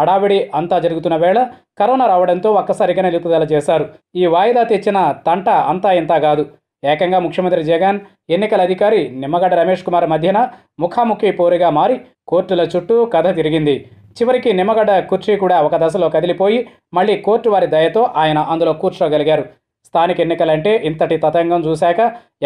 హడావిడి అంతా జరుగుతున్న వేళ కరోనా రావడంతో ఒక్కసారిగా నిలుపుదల చేశారు. ఈ వాయిదా తెచ్చిన తంట అంతా ఇంత కాదు. ఏకంగా ముఖ్యమంత్రి జగన్, ఎన్నికల అధికారి నిమ్మగడ్డ రమేష్ కుమార్ మధ్యన ముఖాముఖి పోరుగా మారి కోర్టుల చుట్టూ కథ తిరిగింది. చివరికి నిమ్మగడ్డ కుర్చీ కూడా ఒక దశలో కదిలిపోయి మళ్ళీ కోర్టు వారి దయతో ఆయన అందులో కూర్చోగలిగారు. స్థానిక ఎన్నికలంటే ఇంతటి తతంగం చూశాక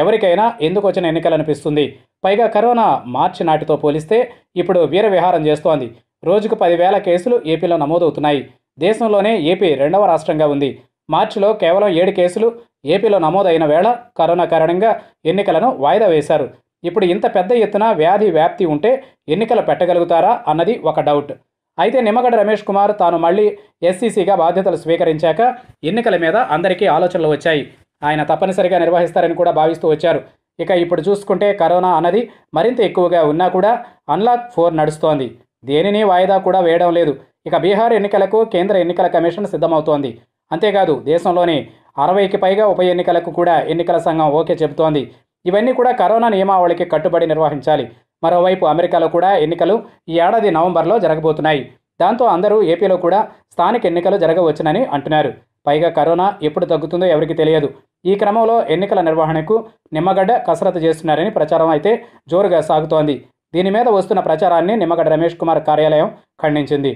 ఎవరికైనా ఎందుకు వచ్చిన ఎన్నికలనిపిస్తుంది. పైగా కరోనా మార్చి నాటితో పోలిస్తే ఇప్పుడు వీరవిహారం చేస్తోంది. రోజుకు 10,000 కేసులు ఏపీలో నమోదవుతున్నాయి. దేశంలోనే ఏపీ 2వ రాష్ట్రంగా ఉంది. మార్చిలో కేవలం 7 కేసులు ఏపీలో నమోదైన వేళ కరోనా కారణంగా ఎన్నికలను వాయిదా వేశారు. ఇప్పుడు ఇంత పెద్ద ఎత్తున వ్యాధి వ్యాప్తి ఉంటే ఎన్నికలు పెట్టగలుగుతారా అన్నది ఒక డౌట్. అయితే నిమ్మగడ్డ రమేష్ కుమార్ తాను మళ్ళీ ఎస్సీసీగా బాధ్యతలు స్వీకరించాక ఎన్నికల మీద అందరికీ ఆలోచనలు వచ్చాయి. ఆయన తప్పనిసరిగా నిర్వహిస్తారని కూడా భావిస్తూ వచ్చారు. ఇక ఇప్పుడు చూసుకుంటే కరోనా అన్నది మరింత ఎక్కువగా ఉన్నా కూడా అన్లాక్ 4 నడుస్తోంది. దేనిని వాయిదా కూడా వేయడం లేదు. ఇక బీహార్ ఎన్నికలకు కేంద్ర ఎన్నికల కమిషన్ సిద్ధమవుతోంది. అంతేకాదు దేశంలోని 60కి పైగా ఉప ఎన్నికలకు కూడా ఎన్నికల సంఘం ఓకే చెబుతోంది. ఇవన్నీ కూడా కరోనా నియమావళికి కట్టుబడి నిర్వహించాలి. మరోవైపు అమెరికాలో కూడా ఎన్నికలు ఈ ఏడాది నవంబర్లో జరగబోతున్నాయి. దాంతో అందరూ ఏపీలో కూడా స్థానిక ఎన్నికలు జరగవచ్చునని అంటున్నారు. పైగా కరోనా ఎప్పుడు తగ్గుతుందో ఎవరికి తెలియదు. ఈ క్రమంలో ఎన్నికల నిర్వహణకు నిమ్మగడ్డ కసరత్తు చేస్తున్నారని ప్రచారం అయితే జోరుగా సాగుతోంది. దీని మీద వస్తున్న ప్రచారాన్ని నిమ్మగడ్డ రమేష్ కుమార్ కార్యాలయం ఖండించింది.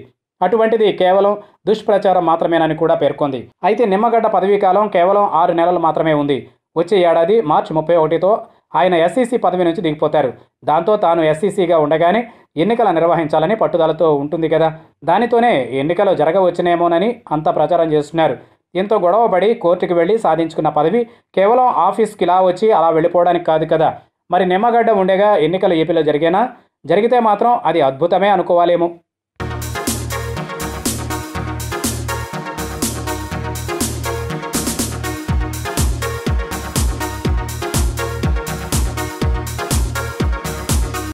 అటువంటిది కేవలం దుష్ప్రచారం మాత్రమేనని కూడా పేర్కొంది. అయితే నిమ్మగడ్డ పదవీకాలం కేవలం 6 నెలలు మాత్రమే ఉంది. వచ్చే ఏడాది మార్చి 31తో ఆయన ఎస్సీసీ పదవి నుంచి దిగిపోతారు. దాంతో తాను ఎస్సీసీగా ఉండగానే ఎన్నికలు నిర్వహించాలని పట్టుదలతో ఉంటుంది కదా. దానితోనే ఎన్నికలు జరగవచ్చునేమోనని అంతా ప్రచారం చేస్తున్నారు. ఎంతో గొడవపడి కోర్టుకు వెళ్ళి సాధించుకున్న పదవి కేవలం ఆఫీస్కి ఇలా వచ్చి అలా వెళ్ళిపోవడానికి కాదు కదా. మరి నిమ్మగడ్డ ఉండగా ఎన్నికలు ఏపీలో జరిగితే మాత్రం అది అద్భుతమే అనుకోవాలేమో.